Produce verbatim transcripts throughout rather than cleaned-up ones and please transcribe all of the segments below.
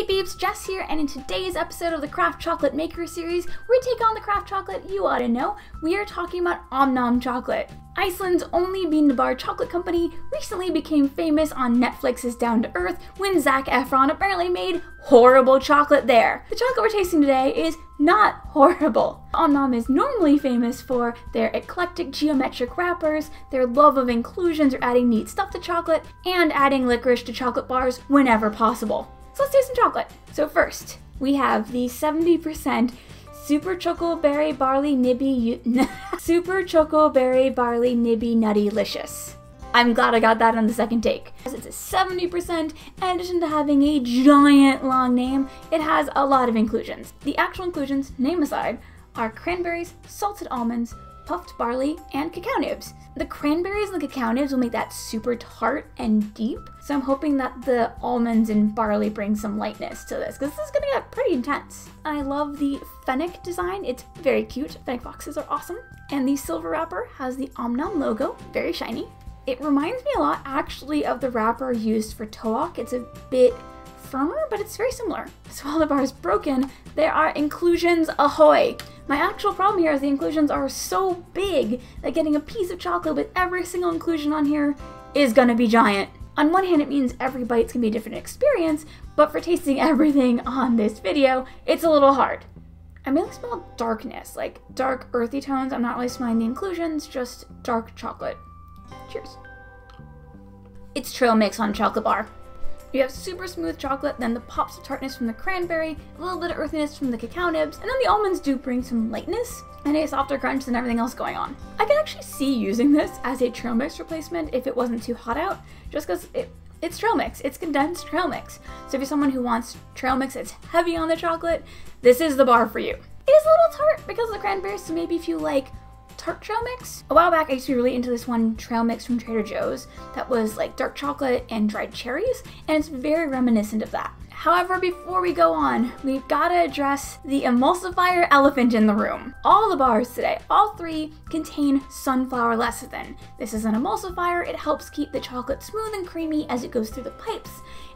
Hey babes, Jess here, and in today's episode of the Craft Chocolate Maker series, we take on the craft chocolate you ought to know. We are talking about Omnom chocolate. Iceland's only bean-to-bar chocolate company recently became famous on Netflix's Down to Earth when Zac Efron apparently made horrible chocolate there. The chocolate we're tasting today is not horrible. Omnom is normally famous for their eclectic geometric wrappers, their love of inclusions or adding neat stuff to chocolate, and adding licorice to chocolate bars whenever possible. So let's taste some chocolate. So first, we have the seventy percent Super Choco Berry Barley Nibby Super Choco Berry Barley Nibby Nutty Licious. I'm glad I got that on the second take. It's a seventy percent, in addition to having a giant long name, it has a lot of inclusions. The actual inclusions, name aside, are cranberries, salted almonds, puffed barley, and cacao nibs. The cranberries and the cacao nibs will make that super tart and deep, so I'm hoping that the almonds and barley bring some lightness to this, because this is gonna get pretty intense. I love the Fennec design, it's very cute. Fennec boxes are awesome. And the silver wrapper has the Omnom logo, very shiny. It reminds me a lot, actually, of the wrapper used for Toaq. It's a bit firmer, but it's very similar. So while the bar is broken, there are inclusions ahoy! My actual problem here is the inclusions are so big that getting a piece of chocolate with every single inclusion on here is gonna be giant. On one hand, it means every bite's gonna be a different experience, but for tasting everything on this video, it's a little hard. I mainly smell darkness, like dark earthy tones. I'm not really smelling the inclusions, just dark chocolate. Cheers. It's trail mix on a chocolate bar. You have super smooth chocolate, then the pops of tartness from the cranberry, a little bit of earthiness from the cacao nibs, and then the almonds do bring some lightness and a softer crunch than everything else going on. I could actually see using this as a trail mix replacement if it wasn't too hot out, just because it, it's trail mix, it's condensed trail mix. So if you're someone who wants trail mix that's heavy on the chocolate, this is the bar for you. It is a little tart because of the cranberries, so maybe if you like tart trail mix. A while back I used to be really into this one trail mix from Trader Joe's that was like dark chocolate and dried cherries, and it's very reminiscent of that. However, before we go on, we've got to address the emulsifier elephant in the room. All the bars today, all three, contain sunflower lecithin. This is an emulsifier, it helps keep the chocolate smooth and creamy as it goes through the pipes,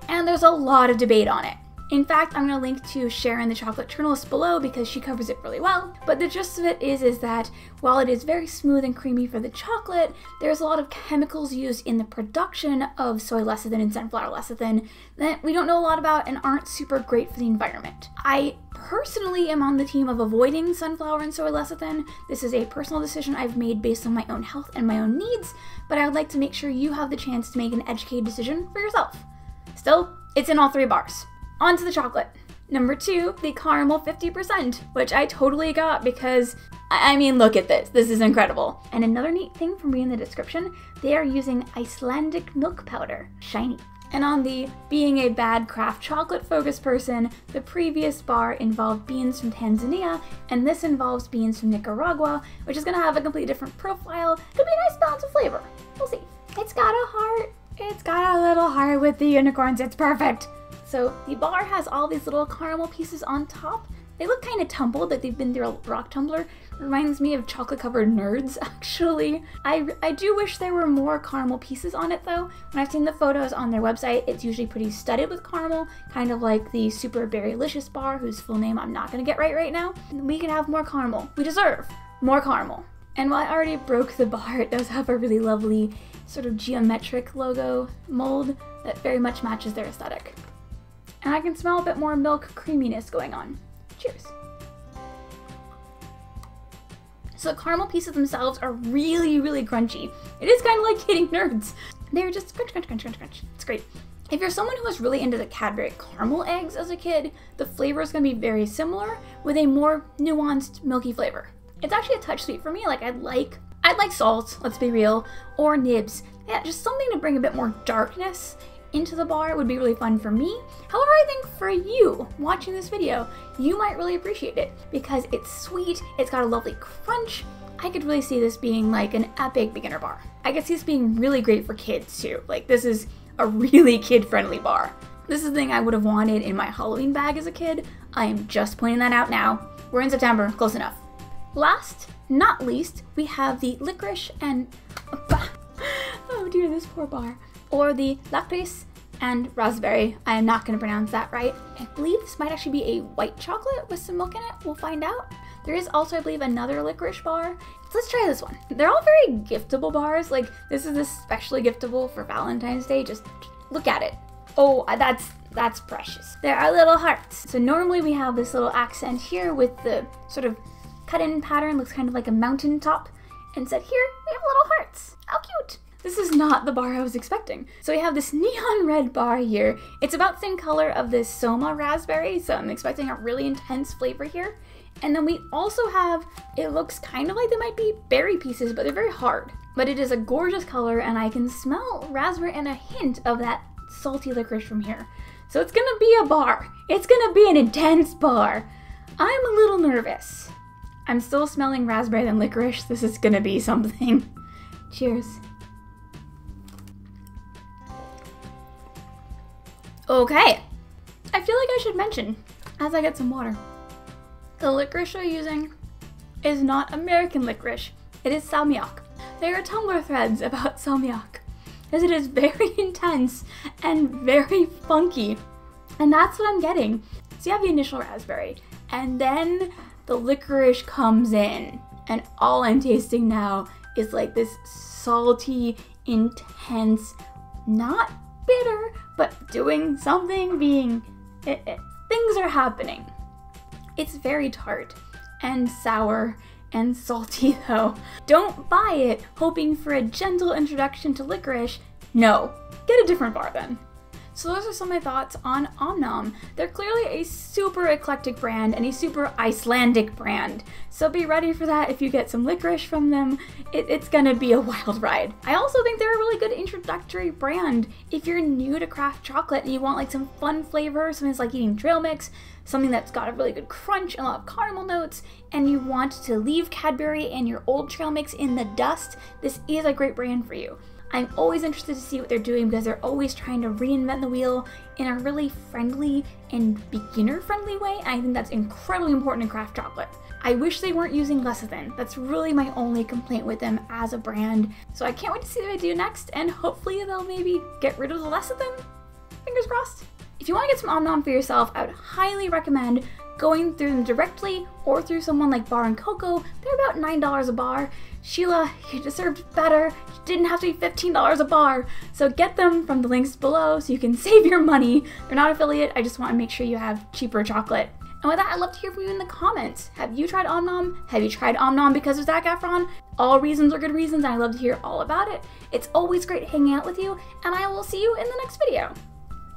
and there's a lot of debate on it. In fact, I'm gonna link to Sharon, the chocolate journalist, below because she covers it really well. But the gist of it is, is that while it is very smooth and creamy for the chocolate, there's a lot of chemicals used in the production of soy lecithin and sunflower lecithin that we don't know a lot about and aren't super great for the environment. I personally am on the team of avoiding sunflower and soy lecithin. This is a personal decision I've made based on my own health and my own needs, but I would like to make sure you have the chance to make an educated decision for yourself. Still, it's in all three bars. On to the chocolate. Number two, the caramel fifty percent, which I totally got because, I mean, look at this, this is incredible. And another neat thing from reading the description, they are using Icelandic milk powder, shiny. And on the being a bad craft chocolate focused person, the previous bar involved beans from Tanzania, and this involves beans from Nicaragua, which is gonna have a completely different profile. Could be a nice balance of flavor, we'll see. It's got a heart, it's got a little heart with the unicorns, it's perfect. So the bar has all these little caramel pieces on top. They look kind of tumbled, like they've been through a rock tumbler. Reminds me of chocolate-covered nerds, actually. I, I do wish there were more caramel pieces on it, though. When I've seen the photos on their website, it's usually pretty studded with caramel, kind of like the Super Berrylicious bar, whose full name I'm not gonna get right right now. We can have more caramel. We deserve more caramel. And while I already broke the bar, it does have a really lovely sort of geometric logo mold that very much matches their aesthetic. And I can smell a bit more milk creaminess going on. Cheers. So the caramel pieces themselves are really, really crunchy. It is kind of like hitting nerds. They're just crunch, crunch, crunch, crunch, crunch. It's great. If you're someone who was really into the Cadbury caramel eggs as a kid, the flavor is gonna be very similar with a more nuanced milky flavor. It's actually a touch sweet for me. Like I'd like, I'd like salt, let's be real, or nibs. Yeah, just something to bring a bit more darkness into the bar would be really fun for me. However, I think for you watching this video, you might really appreciate it because it's sweet, it's got a lovely crunch. I could really see this being like an epic beginner bar. I could see this being really great for kids too. Like this is a really kid-friendly bar. This is the thing I would have wanted in my Halloween bag as a kid. I am just pointing that out now. We're in September, close enough. Last, not least, we have the licorice and, oh dear, this poor bar. Or the licorice and raspberry. I am not going to pronounce that right. I believe this might actually be a white chocolate with some milk in it. We'll find out. There is also, I believe, another licorice bar. Let's try this one. They're all very giftable bars. Like, this is especially giftable for Valentine's Day. Just look at it. Oh, that's that's precious. There are little hearts. So normally we have this little accent here with the sort of cut-in pattern. Looks kind of like a mountaintop. Instead here, we have little hearts. How cute. This is not the bar I was expecting. So we have this neon red bar here. It's about the same color of this Soma raspberry, so I'm expecting a really intense flavor here. And then we also have, it looks kind of like they might be berry pieces, but they're very hard. But it is a gorgeous color, and I can smell raspberry and a hint of that salty licorice from here. So it's gonna be a bar. It's gonna be an intense bar. I'm a little nervous. I'm still smelling raspberry and licorice. This is gonna be something. Cheers. Okay. I feel like I should mention, as I get some water, the licorice we're using is not American licorice. It is salmiak. There are Tumblr threads about salmiak, as it is very intense and very funky. And that's what I'm getting. So you have the initial raspberry, and then the licorice comes in, and all I'm tasting now is like this salty, intense, not bitter, but doing something, being, it, it, things are happening. It's very tart and sour and salty though. Don't buy it hoping for a gentle introduction to licorice. No, get a different bar then. So those are some of my thoughts on Omnom. They're clearly a super eclectic brand and a super Icelandic brand. So be ready for that if you get some licorice from them. It, it's gonna be a wild ride. I also think they're a really good introductory brand if you're new to craft chocolate and you want like some fun flavor, something that's like eating trail mix, something that's got a really good crunch and a lot of caramel notes, and you want to leave Cadbury and your old trail mix in the dust. This is a great brand for you. I'm always interested to see what they're doing because they're always trying to reinvent the wheel in a really friendly and beginner-friendly way. I think that's incredibly important in craft chocolate. I wish they weren't using lecithin. That's really my only complaint with them as a brand. So I can't wait to see what they do next, and hopefully they'll maybe get rid of the lecithin. Fingers crossed. If you want to get some Omnom for yourself, I would highly recommend going through them directly or through someone like Bar and Cocoa. They're about nine dollars a bar. Sheila, you deserved better. You didn't have to be fifteen dollars a bar. So get them from the links below so you can save your money. They're not affiliate. I just want to make sure you have cheaper chocolate. And with that, I'd love to hear from you in the comments. Have you tried Omnom? Have you tried Omnom because of Zac Efron? All reasons are good reasons, and I love to hear all about it. It's always great hanging out with you, and I will see you in the next video.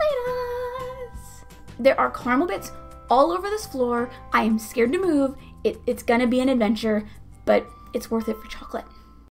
Laters. There are caramel bits all over this floor. I am scared to move. It, it's gonna be an adventure, but it's worth it for chocolate.